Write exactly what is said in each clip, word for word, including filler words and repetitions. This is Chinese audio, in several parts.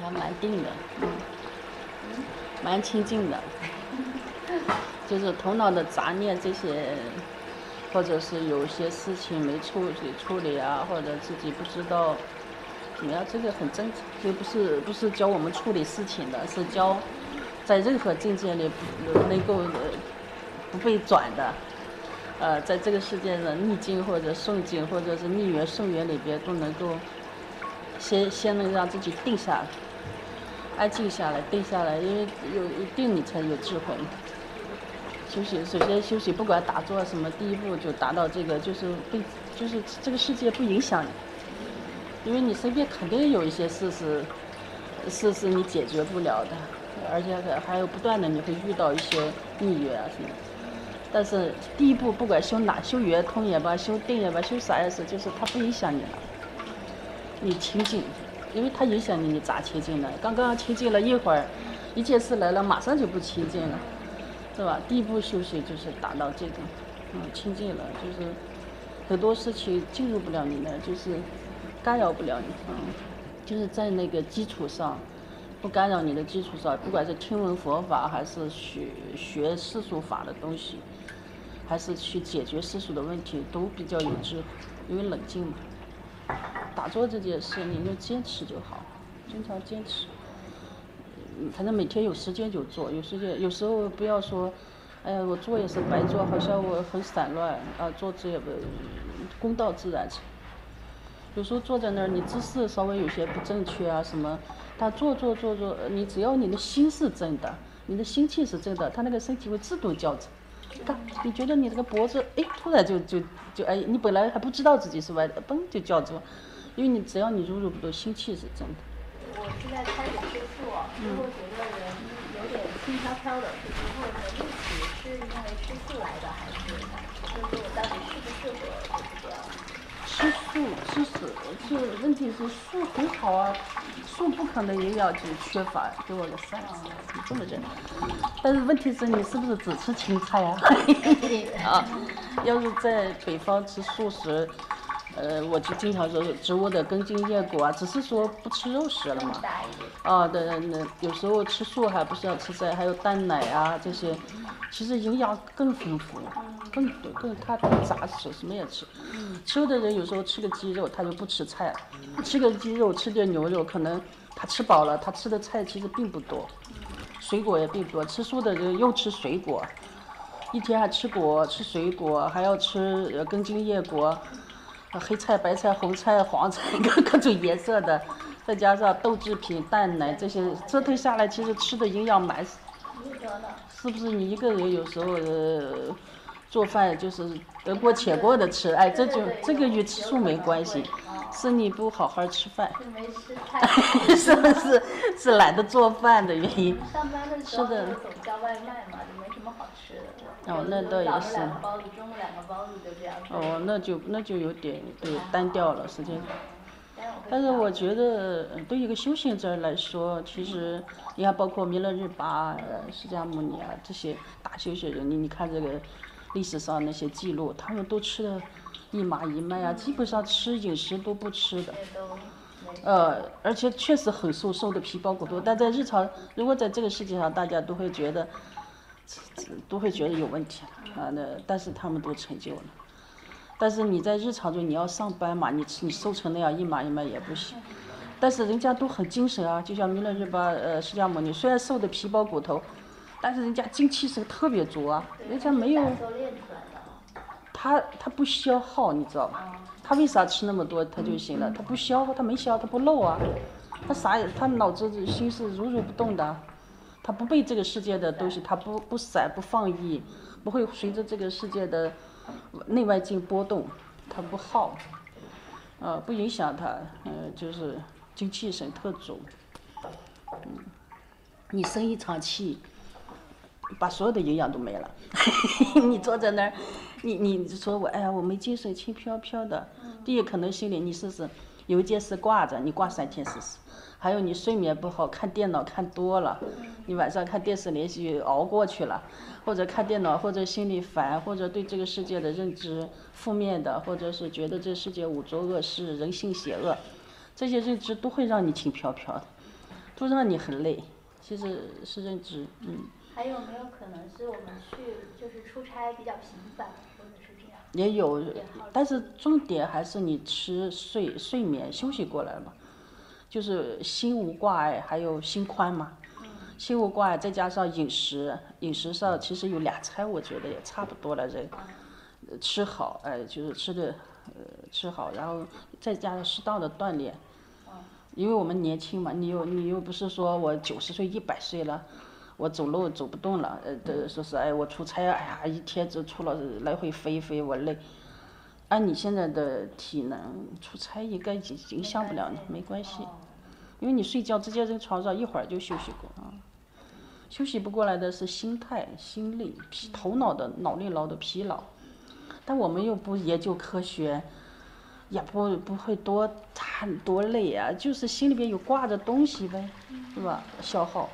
还蛮定的，嗯，蛮清静的，就是头脑的杂念这些，或者是有些事情没处理处理啊，或者自己不知道怎么样，这个很正常，就不是不是教我们处理事情的，是教在任何境界里能够不被转的。 呃，在这个世界的逆境或者顺境，或者是逆缘顺缘里边，都能够先先能让自己定下来，安静下来，定下来，因为有一定你才有智慧。休息，首先休息，不管打坐什么，第一步就达到这个，就是被，就是这个世界不影响你，因为你身边肯定有一些事是事是你解决不了的，而且还有不断的你会遇到一些逆缘啊什么的。 但是第一步，不管修哪修圆通也罢，修定也罢，修啥也是，就是它不影响你了。你清净，因为它影响你，你咋清净呢？刚刚清净了一会儿，一件事来了，马上就不清净了，是吧？第一步修行就是达到这种，嗯，清净了，就是很多事情进入不了你的，就是干扰不了你，嗯，就是在那个基础上。 不干扰你的基础上，不管是听闻佛法，还是学学世俗法的东西，还是去解决世俗的问题，都比较有智慧，因为冷静嘛。打坐这件事，你就坚持就好，经常坚持。反正每天有时间就做，有时间有时候不要说，哎呀，我做也是白做，好像我很散乱啊，做这也不公道自然成。 有时候坐在那儿，你姿势稍微有些不正确啊什么，但坐坐坐坐，你只要你的心是正的，你的心气是正的，他那个身体会自动校正。看，你觉得你这个脖子，哎，突然就就就哎，你本来还不知道自己是歪的，嘣就校正，因为你只要你入入不动，心气是正的。我现在开始吃素，如果觉得人有点轻飘飘的，就是或者逆起，是因为吃素来的，还是就是我到底适不适合这个？ 吃素吃素，就问题是素很好啊，素不可能营养就缺乏，给我个三啊，你这么认？但是问题是你是不是只吃青菜啊？啊，要是在北方吃素食，呃，我就经常说植物的根茎叶果啊，只是说不吃肉食了嘛。啊，对，那有时候吃素还不是要吃菜，还有蛋奶啊这些，其实营养更丰富。 更更他更杂食，什么也吃。吃的人有时候吃个鸡肉，他就不吃菜了；吃个鸡肉，吃点牛肉，可能他吃饱了，他吃的菜其实并不多，水果也并不多。吃素的人又吃水果，一天还吃果，吃水果，还要吃根茎叶果，黑菜、白菜、红菜、黄菜，各各种颜色的，再加上豆制品、蛋奶这些，折腾下来，其实吃的营养蛮。是不是你一个人有时候？呃 做饭就是得过且过的吃，哎，这就这个与吃素没关系，是你不好好吃饭，是没吃菜，是不是？是懒得做饭的原因。上班的时候就总叫外卖嘛，就没什么好吃的。哦，那倒也是。早上两个包子，中午两个包子就这样。哦，那就那就有点对单调了，时间。但是我觉得对一个修行者来说，其实你看，包括弥勒日巴、释迦牟尼啊这些大修行人，你你看这个。 历史上那些记录，他们都吃的一麻一麦啊，基本上吃饮食都不吃的，呃，而且确实很瘦，瘦的皮包骨头。但在日常，如果在这个世界上，大家都会觉得，都会觉得有问题啊。那但是他们都成就了。但是你在日常中，你要上班嘛，你你瘦成那样一麻一麦也不行。但是人家都很精神啊，就像弥勒日巴、呃释迦牟尼，虽然瘦的皮包骨头。 但是人家精气神特别足啊，人家没有，他他不消耗，你知道吧？他为啥吃那么多他就行了？他不消耗，他没消，他不漏啊，他啥也，他脑子心是如如不动的，他不被这个世界的东西，他不不散不放逸，不会随着这个世界的内外境波动，他不耗，呃，不影响他，呃，就是精气神特足，嗯，你生一场气。 把所有的营养都没了，你坐在那儿，你你说我哎呀我没精神，轻飘飘的。第一可能心里你试试，有一件事挂着，你挂三天试试。还有你睡眠不好，看电脑看多了，你晚上看电视连续熬过去了，或者看电脑，或者心里烦，或者对这个世界的认知负面的，或者是觉得这世界五浊恶世、人性邪恶，这些认知都会让你轻飘飘的。就让你很累，其实是认知，嗯。还有没有可能是我们去就是出差比较频繁，或者是这样？也有，但是重点还是你吃睡睡眠休息过来嘛，就是心无挂碍，还有心宽嘛。心无挂碍，再加上饮食，饮食上其实有俩菜，我觉得也差不多了。人吃好，哎、呃，就是吃的，呃，吃好，然后再加上适当的锻炼。因为我们年轻嘛，你又你又不是说我九十岁一百岁了，我走路走不动了，呃，说是哎我出差，哎呀一天就出了来回飞一飞，我累。按你现在的体能，出差应该影影响不了你，没关系，因为你睡觉直接在床上一会儿就休息过啊。休息不过来的是心态、心力、疲头脑的脑力劳的疲劳，但我们又不研究科学，也不不会多很多累啊，就是心里边有挂着东西呗，是吧？消耗，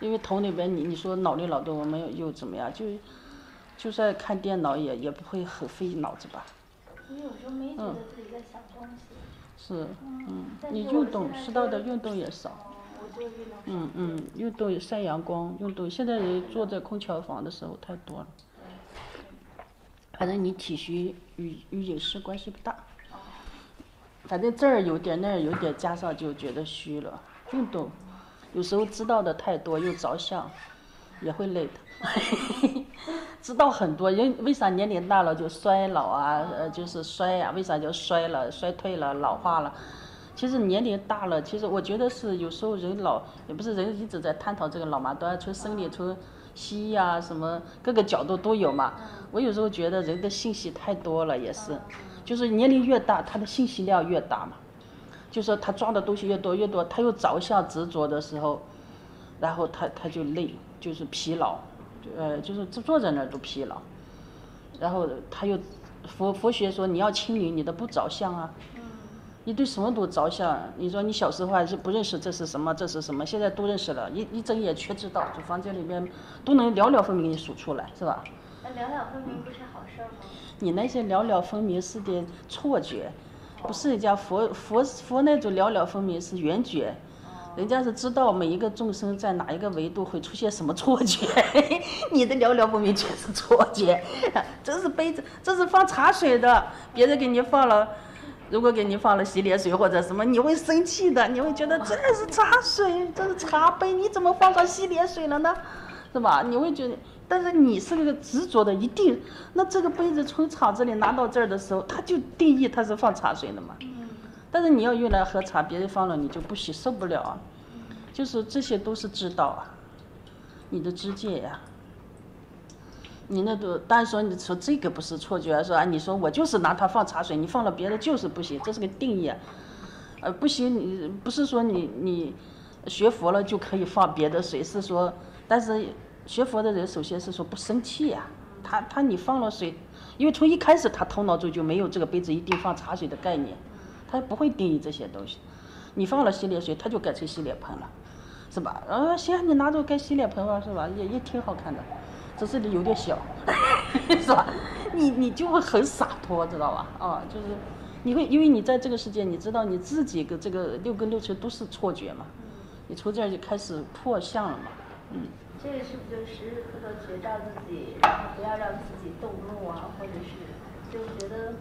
因为头里边你你说脑力劳动，我们又又怎么样？就就算看电脑也也不会很费脑子吧？你有时候没觉得自己在想东西。是，嗯，你运动适当的运动也少。嗯嗯，运动晒阳光，运动。现在人坐在空调房的时候太多了。反正你体虚与与饮食关系不大。反正这儿有点那儿有点，加上就觉得虚了。运动，有时候知道的太多又着想，也会累的。知道很多人为啥年龄大了就衰老啊？呃，就是衰啊，为啥叫衰了、衰退了、老化了？其实年龄大了，其实我觉得是有时候人老，也不是人一直在探讨这个老嘛端，从生理、从西医啊什么各个角度都有嘛。我有时候觉得人的信息太多了，也是，就是年龄越大，他的信息量越大嘛，就是他抓的东西越多越多，他又着相执着的时候，然后他他就累，就是疲劳，呃，就是坐在那儿都疲劳，然后他又佛佛学说你要清理你的不着相啊。你对什么都着想，你说你小时候还是不认识这是什么，这是什么，现在都认识了，一一睁眼全知道，就房间里面都能寥寥分明给你数出来，是吧？那寥寥分明不是好事吗？你那些寥寥分明是点错觉，不是人家佛佛佛那种寥寥分明是圆觉，人家是知道每一个众生在哪一个维度会出现什么错觉，你的寥寥分明全是错觉，这是杯子，这是放茶水的，别人给你放了。如果给你放了洗脸水或者什么，你会生气的，你会觉得这是茶水，这是茶杯，你怎么放上洗脸水了呢？是吧？你会觉得，但是你是个执着的，一定。那这个杯子从厂子里拿到这儿的时候，它就定义它是放茶水的嘛。但是你要用来喝茶，别人放了你就不喜受不了啊。就是这些都是知道啊，你的知见呀、啊。你那都，但是说你说这个不是错觉，说啊，你说我就是拿它放茶水，你放了别的就是不行，这是个定义，呃，不行，你不是说你你学佛了就可以放别的水，是说，但是学佛的人首先是说不生气呀、啊，他他你放了水，因为从一开始他头脑中就没有这个杯子一定放茶水的概念，他不会定义这些东西，你放了洗脸水，他就改成洗脸盆了，是吧？然后行，你拿着该洗脸盆吧，是吧？也也挺好看的。只是你有点小，是吧？你你就会很洒脱，知道吧？啊，就是你会，因为你在这个世界，你知道你自己的这个六根六尘都是错觉嘛，你从这儿就开始破相了嘛，嗯。这个是不是就时时刻刻觉照自己，然后不要让自己动怒啊，或者是就觉得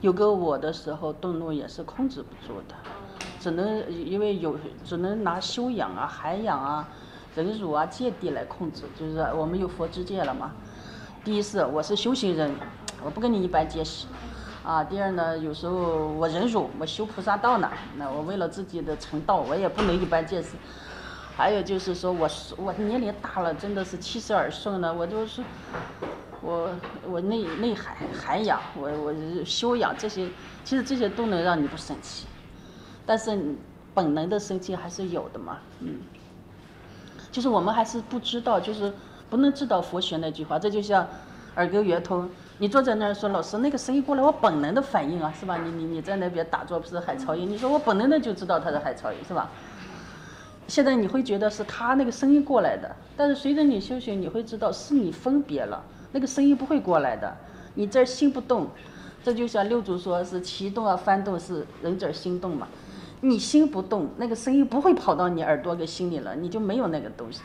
有个我的时候，动怒也是控制不住的，只能因为有只能拿修养啊、涵养啊。忍辱啊，戒地来控制，就是我们有佛之戒了嘛。第一是我是修行人，我不跟你一般见识，啊。第二呢，有时候我忍辱，我修菩萨道呢，那我为了自己的成道，我也不能一般见识。还有就是说我我年龄大了，真的是七十而顺了，我就是我我内内涵涵养，我我修养这些，其实这些都能让你不生气，但是本能的生气还是有的嘛，嗯。就是我们还是不知道，就是不能知道佛学那句话。这就像耳根圆通，你坐在那儿说老师那个声音过来，我本能的反应啊，是吧？你你你在那边打坐不是海潮音，你说我本能的就知道它是海潮音，是吧？现在你会觉得是他那个声音过来的，但是随着你修行，你会知道是你分别了，那个声音不会过来的。你这儿心不动，这就像六祖说是其动啊翻动是人这儿心动嘛。你心不动，那个声音不会跑到你耳朵跟心里了，你就没有那个东西，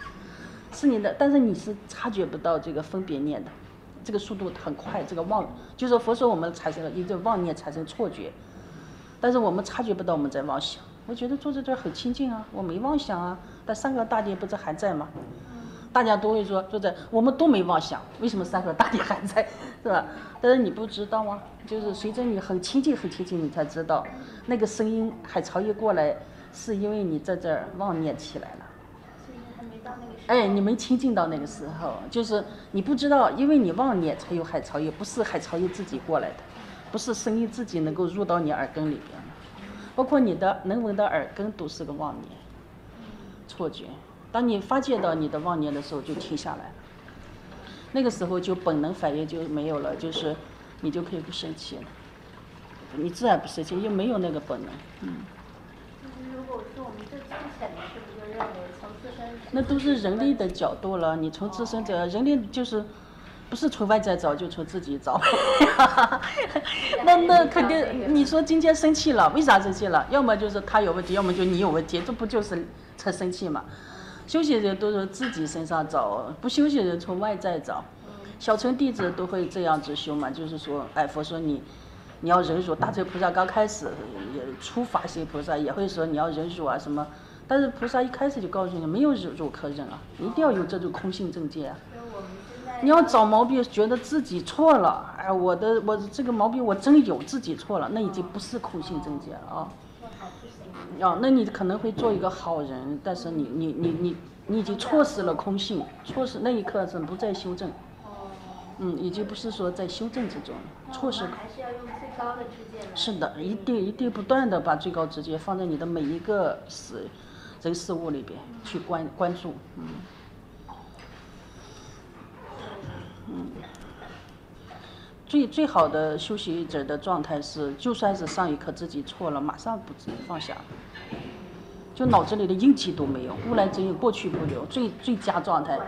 是你的，但是你是察觉不到这个分别念的，这个速度很快，这个妄就是佛说我们产生了一个妄念，产生错觉，但是我们察觉不到我们在妄想。我觉得坐在这儿很清净啊，我没妄想啊，但三个大殿不是还在吗？大家都会说坐在我们都没妄想，为什么三个大殿还在，是吧？但是你不知道啊，就是随着你很清净很清净，你才知道那个声音海潮一过来，是因为你在这儿妄念起来了。所以还没到那个时候。哎，你没清净到那个时候，就是你不知道，因为你妄念才有海潮音，不是海潮音自己过来的，不是声音自己能够入到你耳根里边的。包括你的能闻的耳根都是个妄念、错觉。当你发觉到你的妄念的时候，就停下来了。那个时候就本能反应就没有了，就是你就可以不生气了。你自然不生气，又没有那个本能。嗯。如果说我们最粗浅的，是不是就认为从自身？那都是人类的角度了。你从自身的人类就是。不是从外在找，就从自己找。那那肯定，你说今天生气了，为啥生气了？要么就是他有问题，要么就你有问题，这不就是才生气嘛？修行人都是自己身上找，不修行人从外在找。小乘弟子都会这样子修嘛，就是说，哎，佛说你，你要忍辱。大乘菩萨刚开始也初发心菩萨也会说你要忍辱啊什么，但是菩萨一开始就告诉你没有忍辱可忍啊，一定要有这种空性正见啊。你要找毛病，觉得自己错了，哎，我的我这个毛病我真有，自己错了，那已经不是空性正见了啊。哦，那你可能会做一个好人，但是你你你你你已经错失了空性，错失那一刻是不再修正。嗯，已经不是说在修正之中，错失。还是要用最高的直觉。是的，一定一定不断的把最高直觉放在你的每一个事人事物里边去关关注，嗯。嗯，最最好的修行者的状态是，就算是上一刻自己错了，马上不放下，就脑子里的阴气都没有，无来真有，过去不留，最最佳状态。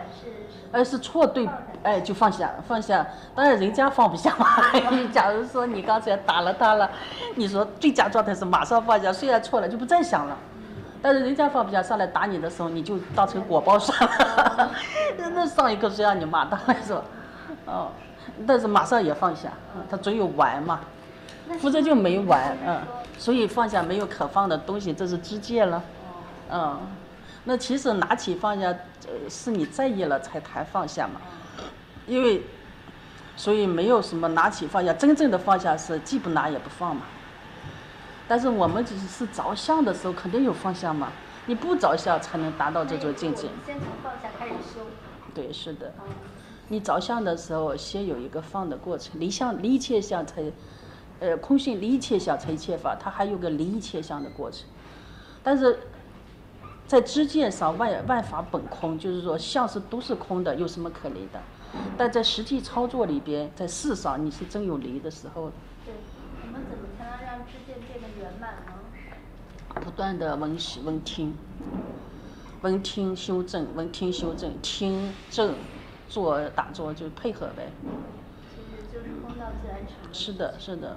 而是错对，哎，就放下放下，当然人家放不下嘛。假如说你刚才打了他了，你说最佳状态是马上放下，虽然错了就不再想了。但是人家放不下，上来打你的时候，你就当成果包算了。那上一刻谁让你骂他来说？哦，但是马上也放下，他总有完嘛，否则就没完，嗯，所以放下没有可放的东西，这是知戒了，嗯，那其实拿起放下，呃，是你在意了才谈放下嘛，因为，所以没有什么拿起放下，真正的放下是既不拿也不放嘛，但是我们只是着相的时候肯定有放下嘛，你不着相才能达到这种境界。先从放下开始修。对，是的。你着相的时候，先有一个放的过程，离相离一切相才，呃，空性离一切相才一切法，它还有个离一切相的过程。但是，在知见上，万万法本空，就是说相是都是空的，有什么可离的？但在实际操作里边，在事上，你是真有离的时候。对，我们怎么才能让知见变得圆满呢？不断的闻习、闻听、闻听修正、闻听修正、听正。做打坐就配合呗，其实就是空到自然成。是的，是的，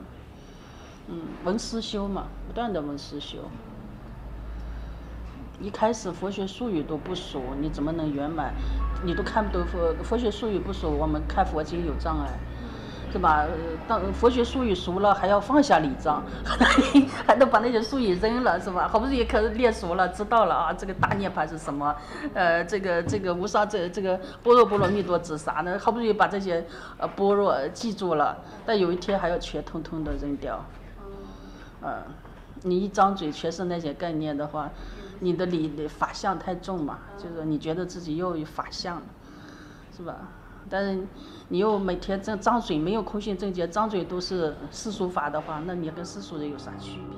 嗯，闻思修嘛，不断的闻思修。一开始佛学术语都不熟，你怎么能圆满？你都看不懂佛佛学术语不熟，我们看佛经有障碍，是吧？当佛学术语熟了，还要放下礼障，还能把那些术语扔了，是吧？好不容易可练熟了，知道了啊，这个大涅槃是什么？呃，这个这个无上这这个般若波罗蜜多指啥呢？好不容易把这些呃般若记住了，但有一天还要全通通的扔掉。嗯、呃，你一张嘴全是那些概念的话，你的理法相太重嘛，就是你觉得自己又有法相了，是吧？但是你又每天张张嘴没有空性正见，张嘴都是世俗法的话，那你跟世俗人有啥区别？